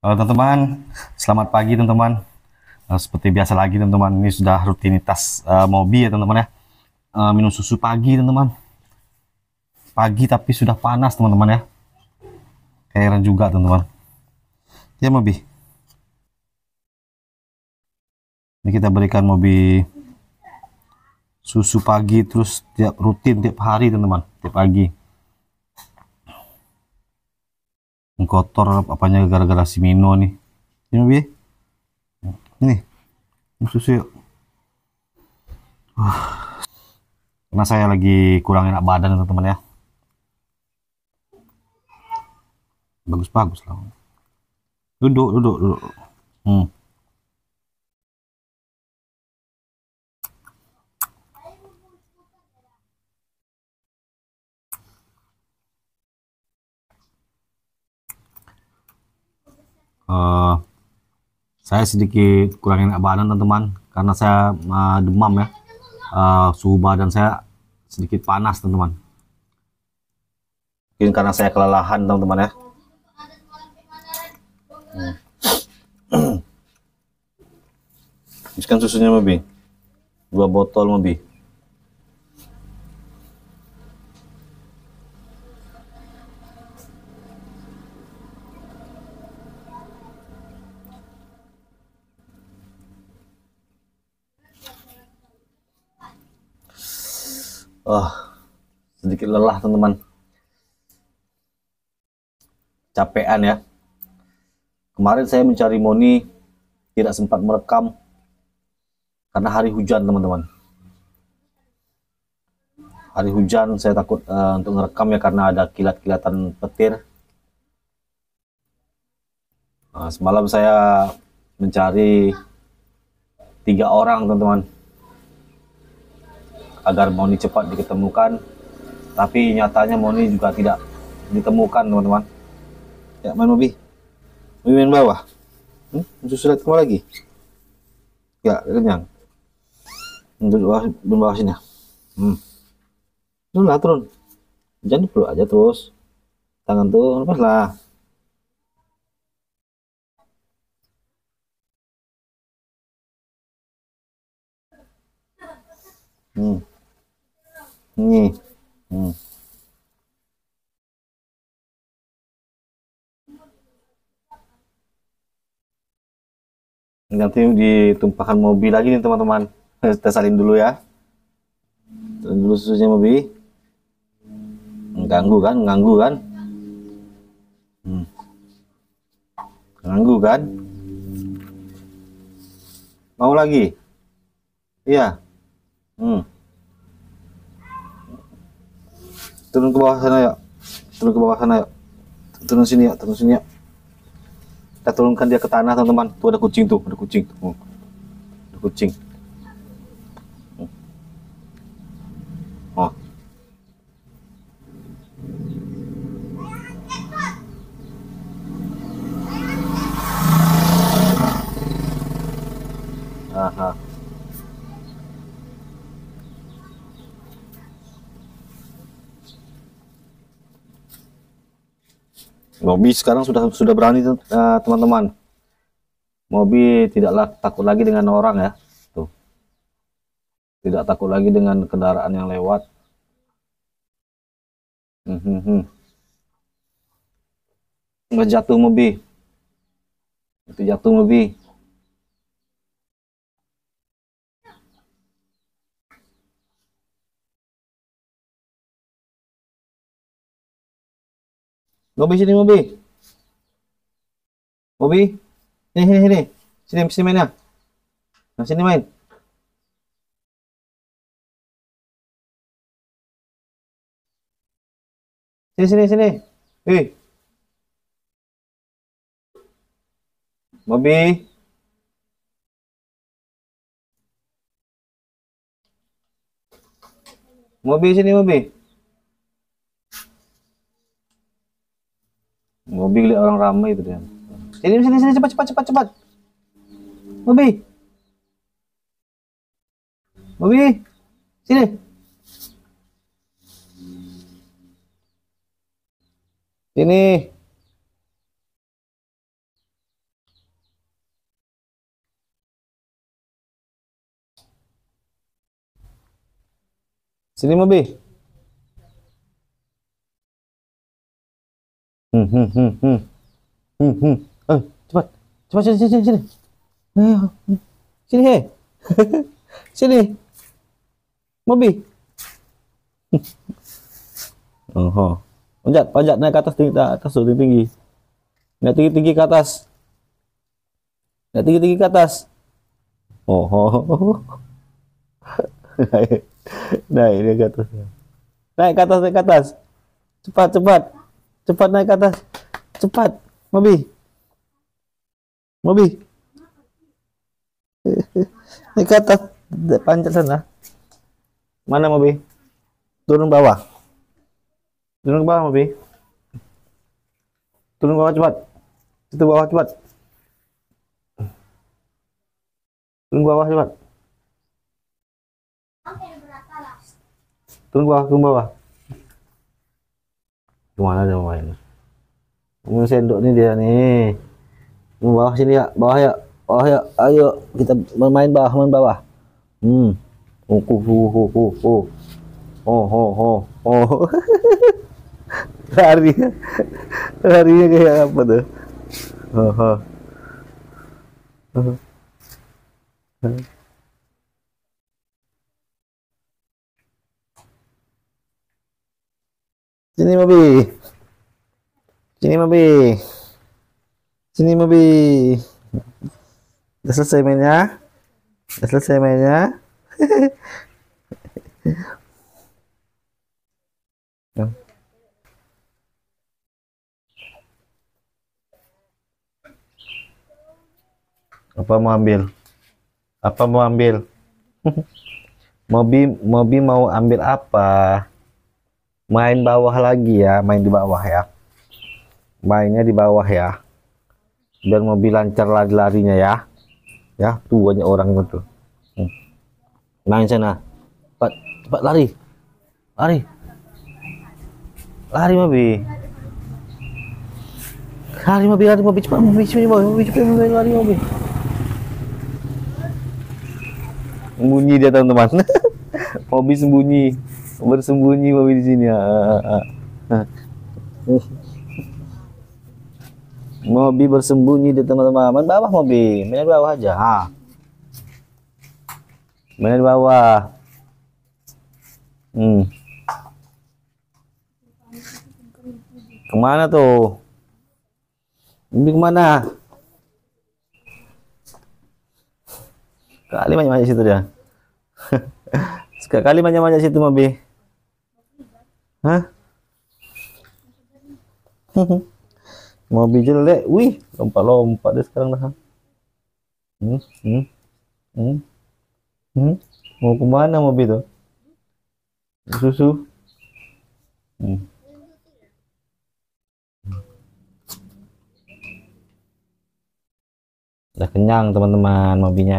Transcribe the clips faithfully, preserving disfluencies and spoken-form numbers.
Halo teman-teman, selamat pagi teman-teman. Uh, seperti biasa lagi teman-teman, ini sudah rutinitas uh, Mobi ya teman-teman ya. Uh, minum susu pagi teman-teman. Pagi tapi sudah panas teman-teman ya. Keren juga teman-teman. Ya Mobi. Ini kita berikan Mobi susu pagi terus tiap rutin tiap hari teman-teman, tiap pagi. Kotor apanya gara-gara si Mino nih. Ini Bibi. Ini. Susu yuk. Uh. Karena saya lagi kurang enak badan teman-teman ya. Bagus-bagus lah. Duduk, duduk, duduk. Hmm. Uh, saya sedikit kurang enak badan teman-teman karena saya uh, demam ya, uh, suhu badan saya sedikit panas teman-teman, mungkin karena saya kelelahan teman-teman ya. Habiskan susunya Bibi, dua botol Bibi. Oh, sedikit lelah teman-teman, capean ya. Kemarin saya mencari Moni tidak sempat merekam karena hari hujan teman-teman. Hari hujan saya takut uh, untuk merekam ya karena ada kilat-kilatan petir. Nah, semalam saya mencari tiga orang teman-teman agar Moni cepat diketemukan, tapi nyatanya Moni juga tidak ditemukan teman-teman. Ya main Bibi, Bibi main bawah, hmm? Susu lihat kemana lagi? Ya kenyang, untuk bawah, bawah sini. Hmm. Turun lah turun, jangan dipeluk aja terus, tangan tuh lepas lah. Hmm. Nih, hmm. Nanti ditumpahkan Mobi lagi nih teman-teman. Kita salin dulu ya. Salin dulu susunya Mobi. Mengganggu kan, mengganggu kan? Hmm. Mengganggu kan? Mau lagi? Iya. Hmm. Turun ke bawah sana ya, turun ke bawah sana ya, turun sini ya, turun sini ya. Kita turunkan dia ke tanah teman-teman. Tuh ada kucing tuh, ada kucing, tuh. Ada kucing. Oh. Aha. Mobi sekarang sudah sudah berani teman-teman. Mobi tidaklah takut lagi dengan orang ya, tuh. Tidak takut lagi dengan kendaraan yang lewat. Hmm, hmm, jatuh Mobi. Itu jatuh Mobi. Mobi sini Mobi, Mobi, sini sini sini, sini sini main ya, nah sini main, sini sini sini, hei, Mobi, Mobi sini Mobi. Mobi lihat orang ramai itu dia. Sini sini sini cepat cepat cepat cepat. Mobi, Mobi, sini. Sini. Sini mau Bi. Hmm hmm hmm hmm hmm hmm. Eh, cepat, cepat sini sini sini. Ayo, sini heh. Sini. Mau Bi. Oho. Panjat, panjat naik ke atas tinggi, atas tinggi tinggi. Naik tinggi tinggi ke atas. Naik tinggi tinggi ke atas. Oho. Nah, ini ke atas. Naik ke atas, naik ke atas. Cepat, cepat. Cepat naik ke atas. Cepat, Bibi. Bibi. Naik ke atas, panjat sana. Mana Bibi? Turun bawah. Turun ke bawah, Bibi. Turun ke bawah cepat. Itu bawah cepat. Turun ke bawah cepat. Turun bawah, turun bawah. Gimana dia main? Kamu sendok nih dia nih. Turun bawah sini ya, bawah ya, bawah ya. Ayo kita main bawah, main bawah. Hmm. Oh, oh, oh, oh, oh, oh, oh, oh. Larinya, larinya kayak apa tuh? Oh, oh. Oh. Sini Bibi. Sini Bibi. Sini Bibi. Udah selesai mainnya. Udah selesai mainnya. Apa mau ambil? Apa mau ambil? Mobi, Mobi mau ambil apa? Main bawah lagi ya, main di bawah ya, mainnya di bawah ya, biar mobil lancar lari-larinya ya, ya tuh banyak orang itu, hmm. Main sana, cepat, cepat lari, lari, lari mobil, lari mobil, lari mobil, cepat mobil, cepat mobil, cepat mobil, lari mobil, sembunyi dia teman-teman, mobil sembunyi. Bersembunyi Bibi di sini. Bibi bersembunyi di teman-teman. Main bawah Bibi, main di bawah aja. Ha. Main di bawah. Hmm. Kemana tuh? Bibi kemana? Kali banyak-banyak situ dia. Sekali banyak-banyak situ Bibi. Hah? Mau bijil deh, wih, lompat-lompat deh sekarang dah. Hmm, hmm, hmm, hmm. Mau kemana Bibi tuh? Susu. Hmm. Udah kenyang teman-teman Bibinya.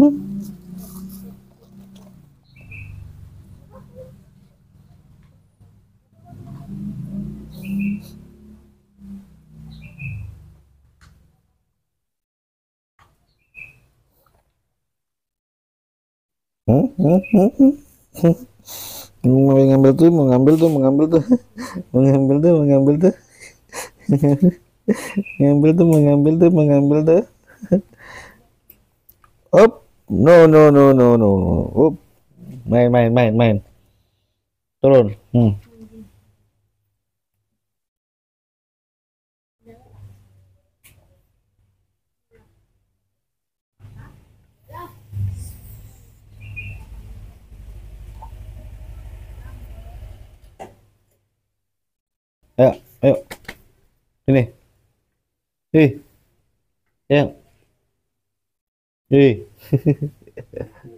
Hmm. Hmm, hmm, hmm, hmm. Mau ngambil tuh, mau ngambil tuh, mau ngambil tuh, mau ngambil tuh, mau ngambil tuh, ngambil tuh, mau ngambil tuh, mau ngambil tuh, up, no, no, no, no, no, up, main, main, main, main, turun, hmm. Ayo, ayo, sini, hei, yang, hei.